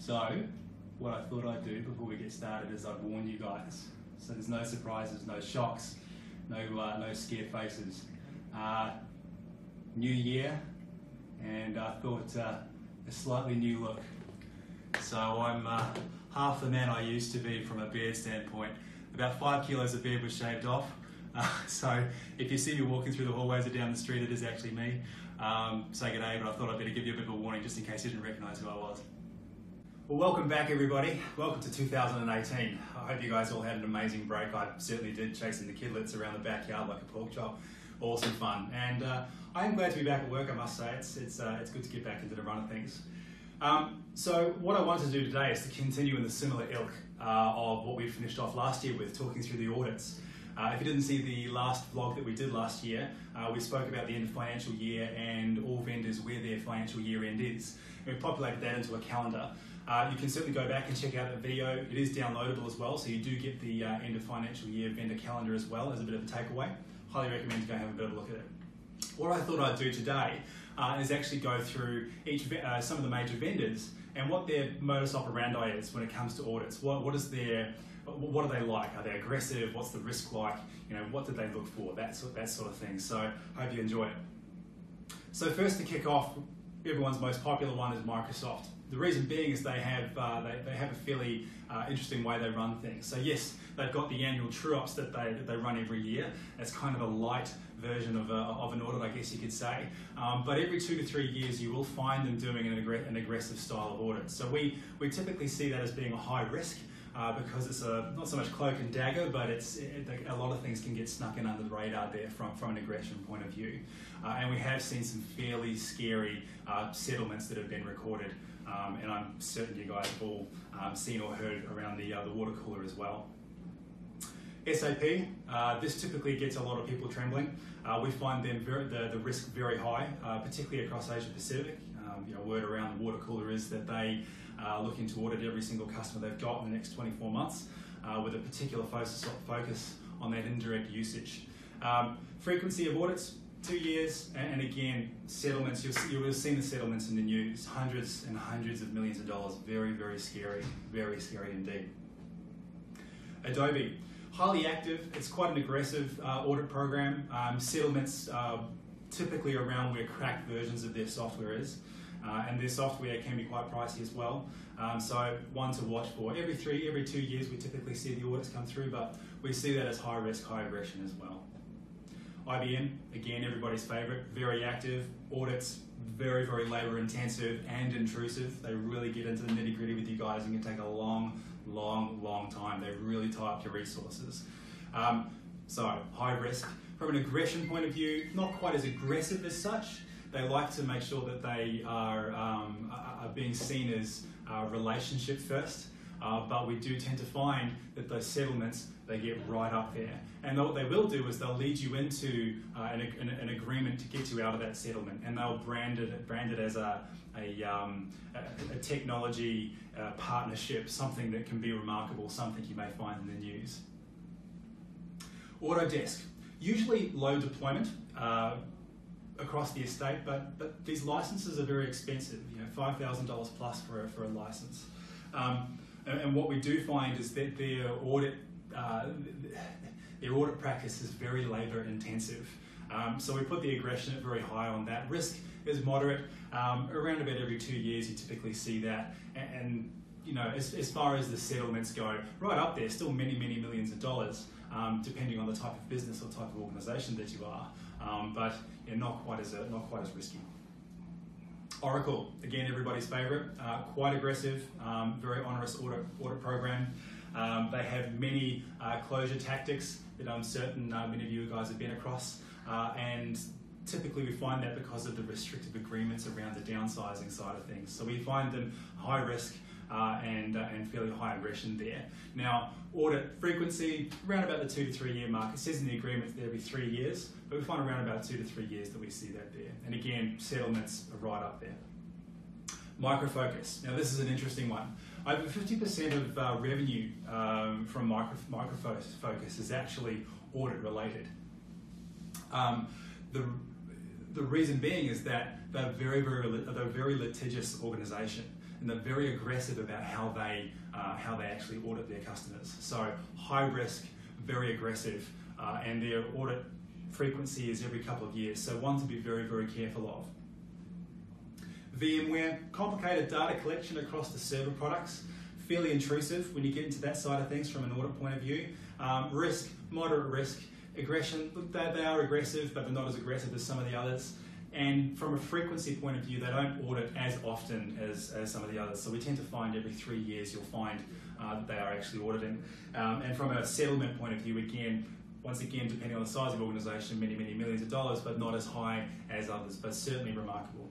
So what I thought I'd do before we get started is I'd warn you guys, so there's no surprises, no shocks, no scared faces. New year, and I thought a slightly new look. So I'm half the man I used to be from a beard standpoint. About 5 kilos of beard was shaved off. So if you see me walking through the hallways or down the street, it is actually me. So g'day, but I thought I'd better give you a bit of a warning just in case you didn't recognise who I was. Well, welcome back everybody. Welcome to 2018. I hope you guys all had an amazing break. I certainly did, chasing the kidlets around the backyard like a pork chop. Awesome fun. And I am glad to be back at work, I must say. It's good to get back into the run of things. So what I wanted to do today is to continue in the similar ilk of what we finished off last year with, talking through the audits. If you didn't see the last vlog that we did last year, we spoke about the end of financial year and all vendors where their financial year end is. And we populated that into a calendar. You can certainly go back and check out that video. It is downloadable as well, so you do get the end of financial year vendor calendar as well as a bit of a takeaway. Highly recommend to go and have a bit of a look at it. What I thought I'd do today is actually go through each some of the major vendors and what their modus operandi is when it comes to audits. What are they like? Are they aggressive? What's the risk like? You know, what did they look for? That sort of thing. So hope you enjoy it. So first, to kick off, everyone's most popular one is Microsoft. The reason being is they have a fairly interesting way they run things. So yes, they've got the annual true-ups that they run every year. It's kind of a light version of an audit, I guess you could say. But every 2 to 3 years, you will find them doing an aggressive style of audit. So we typically see that as being a high risk because it's not so much cloak and dagger, but a lot of things can get snuck in under the radar there from an aggression point of view. And we have seen some fairly scary settlements that have been recorded. And I'm certain you guys have all seen or heard around the water cooler as well. SAP, this typically gets a lot of people trembling. We find them the risk very high, particularly across Asia Pacific. You know, word around the water cooler is that they are looking to audit every single customer they've got in the next 24 months with a particular focus on that indirect usage. Frequency of audits, 2 years, and again, settlements, you will have seen the settlements in the news, hundreds and hundreds of millions of dollars. Very, very scary indeed. Adobe, highly active. It's quite an aggressive audit program. Settlements typically around where cracked versions of their software is, and their software can be quite pricey as well. So one to watch for. Every 2 years we typically see the audits come through, but we see that as high risk, high aggression as well. IBM, again, everybody's favourite, very active, audits very labour intensive and intrusive. They really get into the nitty gritty with you guys and can take a long time. They really tie up your resources. So high risk. From an aggression point of view, not quite as aggressive as such. They like to make sure that they are being seen as relationship first. But we do tend to find that those settlements, they get right up there. And what they will do is they'll lead you into an agreement to get you out of that settlement. And they'll brand it as a technology partnership, something that can be remarkable, something you may find in the news. Autodesk, usually low deployment across the estate, but these licenses are very expensive, you know, $5,000 plus for a license. And what we do find is that their audit practice is very labour intensive. So we put the aggression at very high on that. Risk is moderate. Around about every 2 years you typically see that. And you know, as far as the settlements go, right up there, still many millions of dollars, depending on the type of business or type of organisation that you are. But yeah, not quite as risky. Oracle, again, everybody's favourite, quite aggressive, very onerous audit program. They have many closure tactics that I'm certain many of you guys have been across, and typically we find that because of the restrictive agreements around the downsizing side of things. So we find them high risk and fairly high aggression there. Now, audit frequency, around about the 2 to 3 year mark. It says in the agreements that every 3 years, but we find around about 2 to 3 years that we see that there. And again, settlements are right up there. Microfocus. Now, this is an interesting one. Over 50% of revenue from Microfocus is actually audit related. The reason being is that they're a very litigious organisation. and they're very aggressive about how they actually audit their customers. So high risk, very aggressive, and their audit frequency is every couple of years. So one to be very, very careful of. VMware, complicated data collection across the server products, fairly intrusive when you get into that side of things from an audit point of view. Risk, moderate risk. Aggression, look, they are aggressive, but they're not as aggressive as some of the others. And from a frequency point of view, they don't audit as often as some of the others. So we tend to find every 3 years you'll find that they are actually auditing. And from a settlement point of view, again, once again, depending on the size of the organisation, many, many millions of dollars, but not as high as others, but certainly remarkable.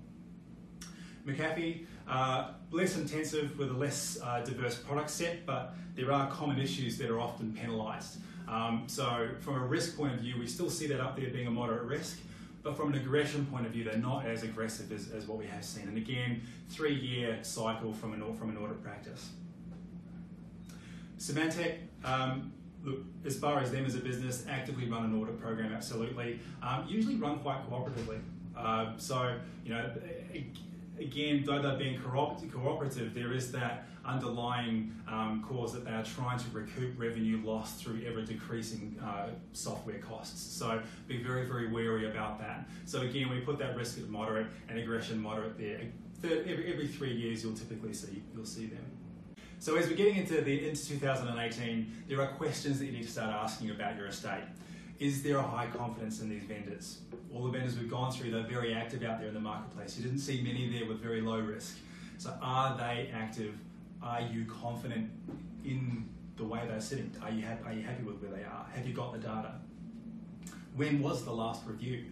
McAfee, less intensive with a less diverse product set, but there are common issues that are often penalised. So from a risk point of view, we still see that up there being a moderate risk, but from an aggression point of view, they're not as aggressive as what we have seen. And again, 3-year cycle from an audit practice. Symantec, look, as far as them as a business, actively run an audit program, absolutely. Usually run quite cooperatively. So, you know, again, though they're being cooperative, there is that underlying cause that they are trying to recoup revenue lost through ever decreasing software costs. So be very, very wary about that. So again, we put that risk at moderate and aggression moderate there. Every 3 years, you'll typically see them. So as we're getting into 2018, there are questions that you need to start asking about your estate. Is there a high confidence in these vendors? All the vendors we've gone through, they're very active out there in the marketplace. You didn't see many there with very low risk. So are they active? Are you confident in the way they're sitting? Are you happy with where they are? Have you got the data? When was the last review?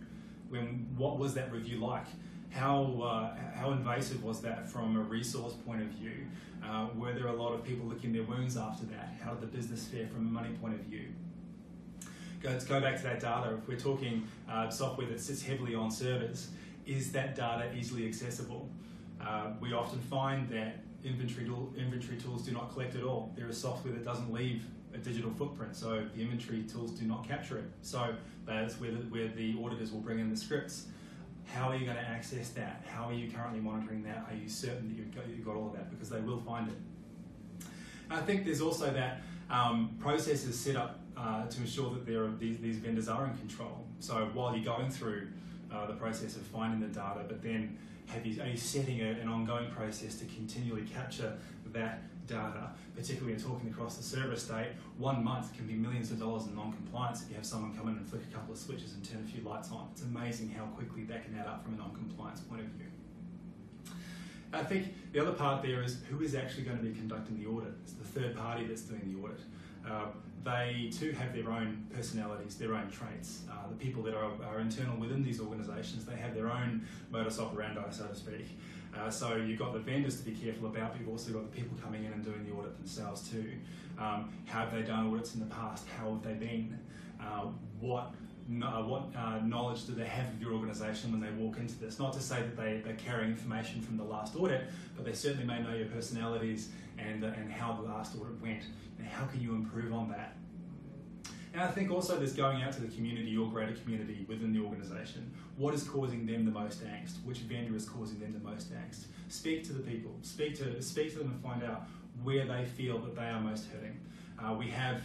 What was that review like? How invasive was that from a resource point of view? Were there a lot of people licking their wounds after that? How did the business fare from a money point of view? Let's go back to that data. If we're talking software that sits heavily on servers, is that data easily accessible? We often find that inventory tools do not collect at all. There is software that doesn't leave a digital footprint, so the inventory tools do not capture it. So that's where the auditors will bring in the scripts. How are you going to access that? How are you currently monitoring that? Are you certain that you've got all of that? Because they will find it. I think there's also that processes set up to ensure that these vendors are in control. So while you're going through the process of finding the data, but then are you setting an ongoing process to continually capture that data? Particularly when you're talking across the server estate, 1 month can be millions of dollars in non-compliance if you have someone come in and flick a couple of switches and turn a few lights on. It's amazing how quickly that can add up from a non-compliance point of view. I think the other part there is who is actually going to be conducting the audit. It's the third party that's doing the audit. They too have their own personalities, their own traits. The people that are internal within these organisations, they have their own modus operandi, so to speak. So you've got the vendors to be careful about, but you've also got the people coming in and doing the audit themselves too. How have they done audits in the past? How have they been? What knowledge do they have of your organisation when they walk into this? Not to say that they're carrying information from the last audit, but they certainly may know your personalities and how the last audit went. And how can you improve on that? And I think also there's going out to the community, your greater community within the organisation. What is causing them the most angst? Which vendor is causing them the most angst? Speak to the people. Speak to them and find out where they feel that they are most hurting. We have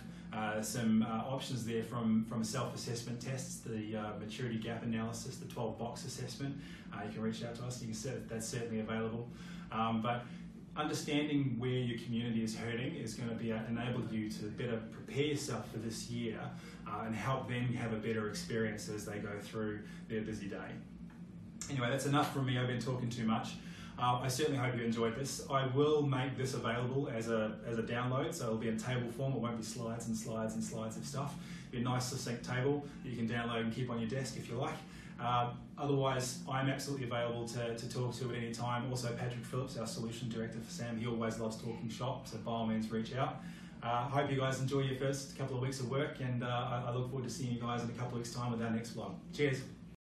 some options there from self-assessment tests, the maturity gap analysis, the 12-box assessment. You can reach out to us. You can see that's certainly available. But understanding where your community is hurting is going to be enable you to better prepare yourself for this year and help them have a better experience as they go through their busy day. Anyway, that's enough from me. I've been talking too much. I certainly hope you enjoyed this. I will make this available as a download, so it'll be in table form. It won't be slides and slides and slides of stuff. It'll be a nice succinct table that you can download and keep on your desk if you like. Otherwise, I'm absolutely available to talk to at any time. Also, Patrick Phillips, our solution director for SAM, he always loves talking shop, so by all means reach out. I hope you guys enjoy your first couple of weeks of work, and I look forward to seeing you guys in a couple of weeks' time with our next vlog. Cheers.